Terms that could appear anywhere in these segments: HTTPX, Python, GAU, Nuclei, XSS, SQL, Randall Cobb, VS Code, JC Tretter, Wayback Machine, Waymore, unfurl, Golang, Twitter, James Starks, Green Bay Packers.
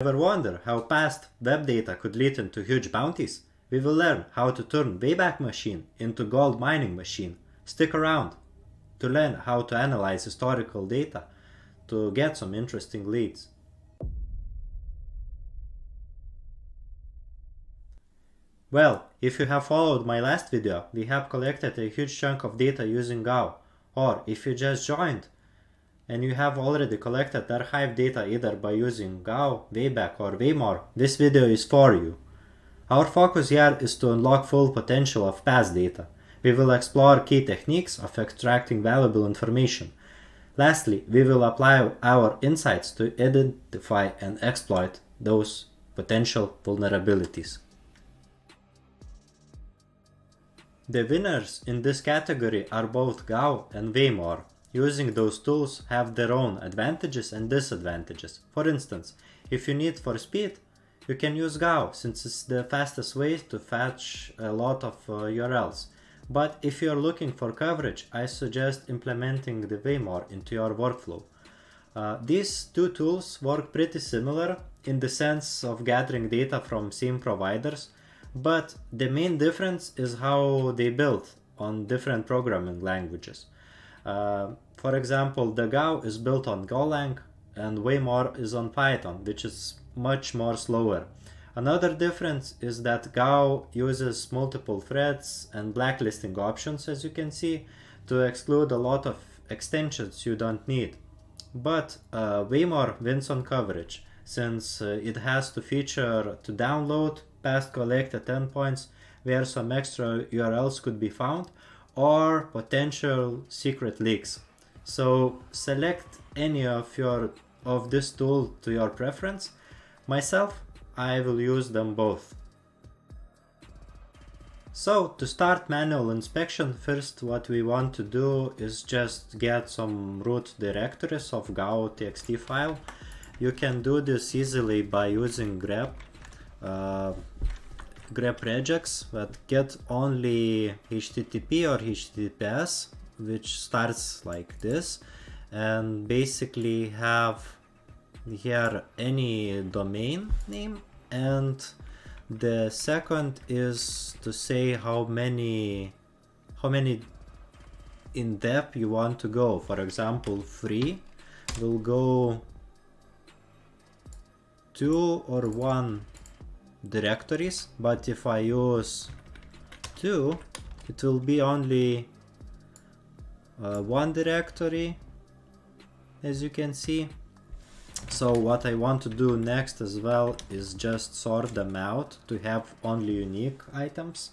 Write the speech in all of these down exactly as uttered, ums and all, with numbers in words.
Ever wonder how past web data could lead into huge bounties? We will learn how to turn Wayback Machine into gold mining machine. Stick around to learn how to analyze historical data to get some interesting leads. Well, if you have followed my last video, we have collected a huge chunk of data using G A U, or if you just joined, and you have already collected archive data either by using G A U, Wayback or Waymore, this video is for you. Our focus here is to unlock full potential of past data. We will explore key techniques of extracting valuable information. Lastly, we will apply our insights to identify and exploit those potential vulnerabilities. The winners in this category are both G A U and Waymore. Using those tools have their own advantages and disadvantages. For instance, if you need for speed, you can use G A U since it's the fastest way to fetch a lot of uh, U R Ls. But if you're looking for coverage, I suggest implementing the Waymore into your workflow. Uh, these two tools work pretty similar in the sense of gathering data from same providers, but the main difference is how they build on different programming languages. Uh, for example, the G A U is built on Golang and Waymore is on Python, which is much more slower. Another difference is that G A U uses multiple threads and blacklisting options, as you can see, to exclude a lot of extensions you don't need. But uh, Waymore wins on coverage, since uh, it has to feature to download past collected endpoints where some extra U R Ls could be found, or potential secret leaks. So select any of your of this tool to your preference. Myself, I will use them both. So to start manual inspection, first what we want to do is just get some root directories of G A U dot T X T file. You can do this easily by using grep uh, grep regex, but get only H T T P or H T T P S, which starts like this, and basically have here any domain name, and the second is to say how many how many in depth you want to go. For example, free will go two or one directories, but if I use two, it will be only uh, one directory, as you can see. So what I want to do next as well is just sort them out to have only unique items.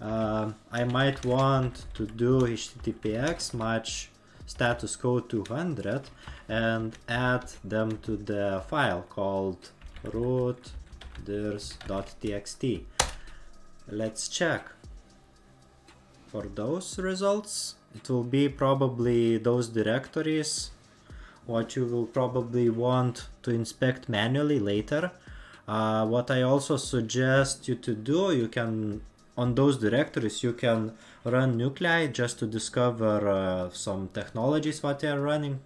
uh, I might want to do H T T P X match status code two hundred and add them to the file called root there's dot T X T. Let's check for those results. It will be probably those directories what you will probably want to inspect manually later. Uh, what I also suggest you to do, you can on those directories you can run nuclei just to discover uh, some technologies what they are running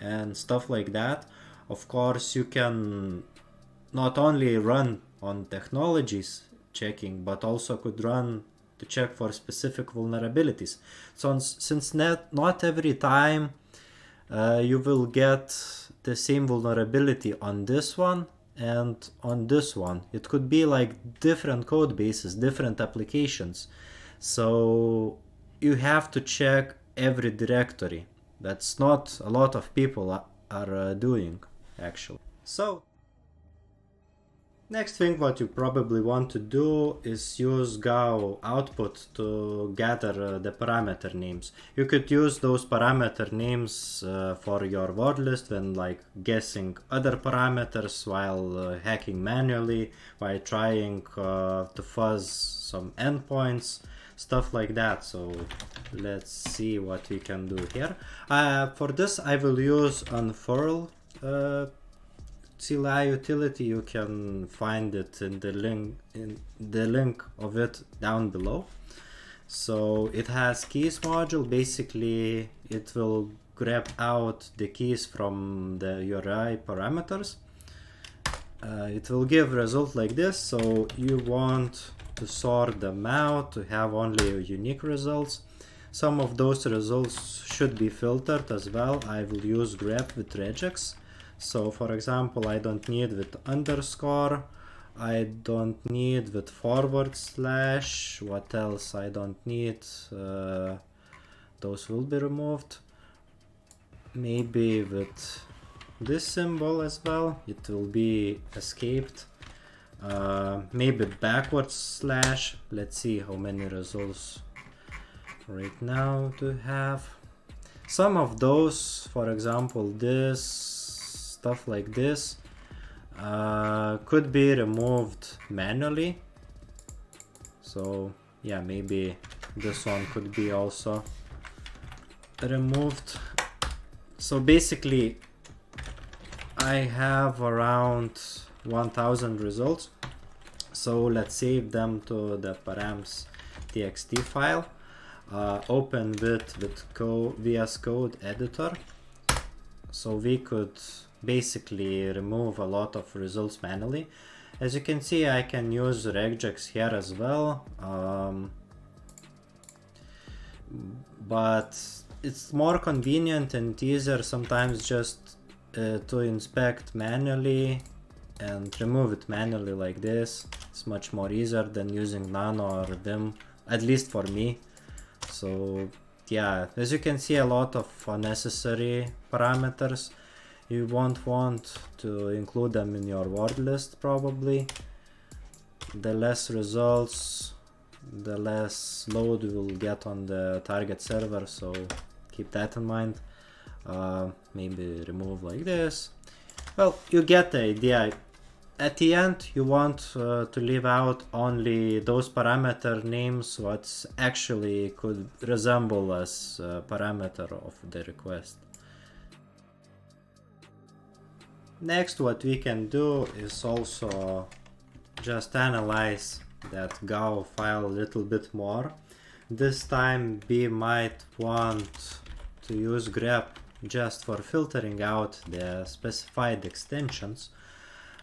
and stuff like that. Of course, you can not only run on technologies checking, but also could run to check for specific vulnerabilities. So since not, not every time uh, you will get the same vulnerability on this one and on this one, it could be like different code bases, different applications. So you have to check every directory. That's not a lot of people are, are uh, doing actually. So next thing what you probably want to do is use G A U output to gather uh, the parameter names. You could use those parameter names uh, for your word list when like guessing other parameters while uh, hacking manually, by trying uh, to fuzz some endpoints, stuff like that. So let's see what we can do here. Uh, for this I will use unfurl uh, C L I utility. You can find it in the link in the link of it down below. So it has keys module. Basically it will grab out the keys from the U R I parameters uh, it will give result like this. So you want to sort them out to have only unique results. Some of those results should be filtered as well. I will use grep with regex. So for example, I don't need with underscore, I don't need with forward slash, what else I don't need, uh, those will be removed. Maybe with this symbol as well, it will be escaped. Uh, maybe backwards slash, let's see how many results right now to have. Some of those, for example, this stuff like this, uh, could be removed manually. So yeah, maybe this one could be also removed. So basically I have around one thousand results. So let's save them to the params.txt file. Uh, open with, with co V S Code editor. So we could basically remove a lot of results manually. As you can see, I can use regex here as well. Um, but it's more convenient and easier sometimes just uh, to inspect manually and remove it manually like this. It's much more easier than using none or vim, at least for me. So yeah, as you can see, a lot of unnecessary parameters. You won't want to include them in your word list probably. The less results, the less load we will get on the target server, so keep that in mind. Uh, maybe remove like this. Well, you get the idea. At the end, you want uh, to leave out only those parameter names what's actually could resemble as a parameter of the request. Next, what we can do is also just analyze that G A U file a little bit more. This time we might want to use grep just for filtering out the specified extensions.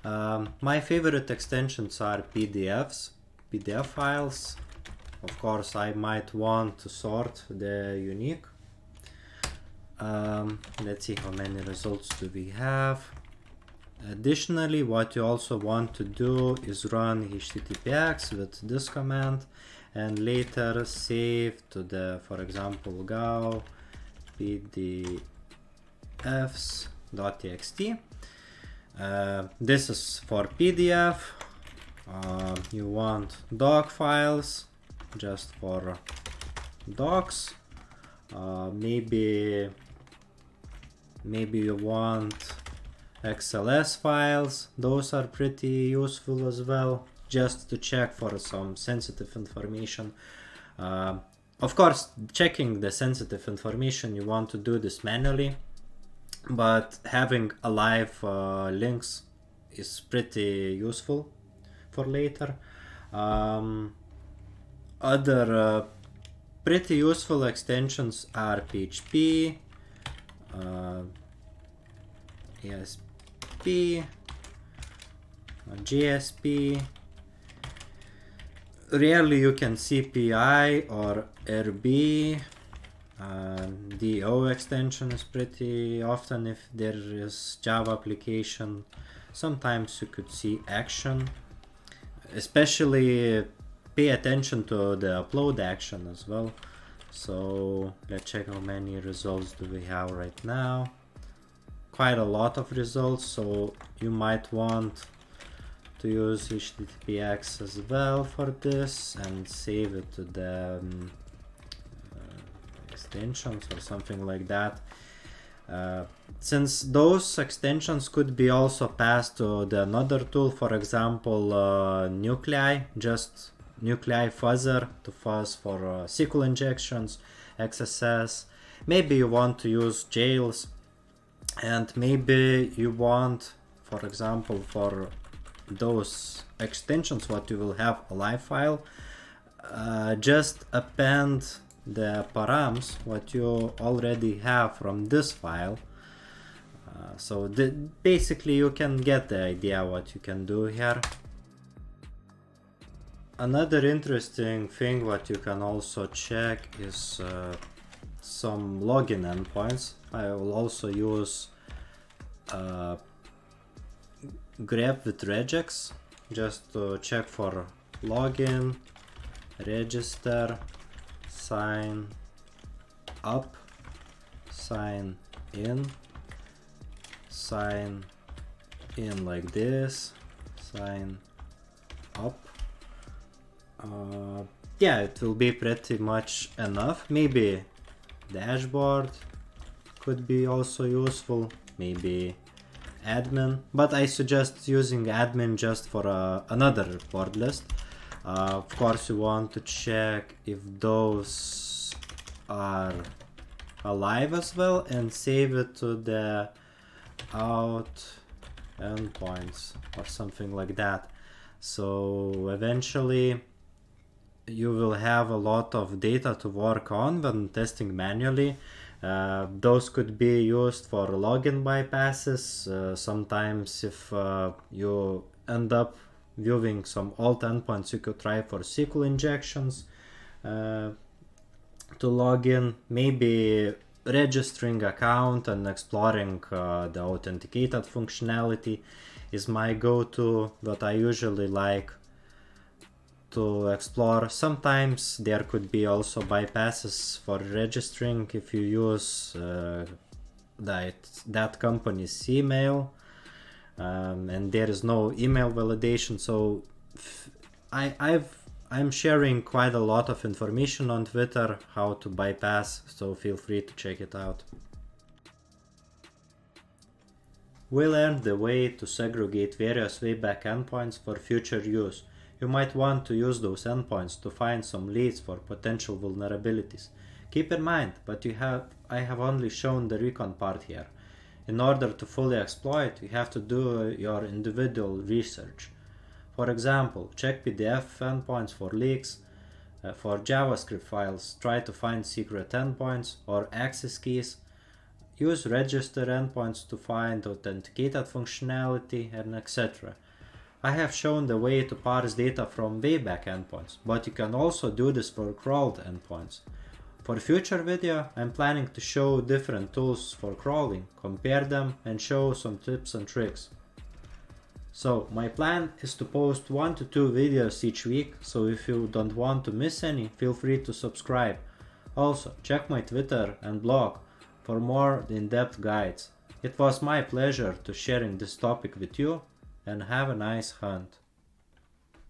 Um, my favorite extensions are P D Fs, P D F files. Of course, I might want to sort the unique. Um, let's see how many results do we have. Additionally, what you also want to do is run H T T P X with this command and later save to the, for example, G A U P D Fs dot T X T. Uh, this is for P D F. Uh, you want doc files just for docs. Uh, maybe, maybe you want X L S files. Those are pretty useful as well, just to check for some sensitive information. Uh, of course, checking the sensitive information, you want to do this manually, but having alive uh, links is pretty useful for later. Um, other uh, pretty useful extensions are P H P, uh, E S P, G S P. Rarely you can see P I or R B. Uh, D O extension is pretty often if there is Java application. Sometimes you could see action. Especially pay attention to the upload action as well. So let's check how many results do we have right now. Quite a lot of results, so you might want to use H T T P X as well for this and save it to the um, extensions or something like that. Uh, since those extensions could be also passed to the another tool, for example, uh, Nuclei, just Nuclei fuzzer to fuzz for uh, S Q L injections, X S S. Maybe you want to use jails, and maybe you want, for example, for those extensions what you will have a live file, uh, just append the params what you already have from this file. Uh, so the, basically you can get the idea what you can do here. Another interesting thing what you can also check is uh, some login endpoints. I will also use uh, grep with regex just to check for login, register, sign up, sign in, sign in like this, sign up. Uh, yeah, it will be pretty much enough. Maybe dashboard could be also useful, maybe admin, but I suggest using admin just for uh, another report list. Uh, of course you want to check if those are alive as well and save it to the out endpoints or something like that. So eventually you will have a lot of data to work on when testing manually. Uh, those could be used for login bypasses. Uh, sometimes if uh, you end up viewing some old endpoints, you could try for S Q L injections uh, to log in. Maybe registering account and exploring uh, the authenticated functionality is my go-to, what I usually like to explore. Sometimes there could be also bypasses for registering if you use uh, that, that company's email, um, and there is no email validation. So I, I've, I'm sharing quite a lot of information on Twitter how to bypass, so feel free to check it out. We learned the way to segregate various Wayback endpoints for future use. You might want to use those endpoints to find some leads for potential vulnerabilities. Keep in mind, but you have, I have only shown the recon part here. In order to fully exploit, you have to do your individual research. For example, check P D F endpoints for leaks, uh, for JavaScript files, try to find secret endpoints or access keys, use register endpoints to find authenticated functionality, and et cetera. I have shown the way to parse data from Wayback endpoints, but you can also do this for crawled endpoints. For future video, I'm planning to show different tools for crawling, compare them, and show some tips and tricks. So my plan is to post one to two videos each week, so if you don't want to miss any, feel free to subscribe. Also, check my Twitter and blog for more in-depth guides. It was my pleasure to sharing this topic with you, and have a nice hunt.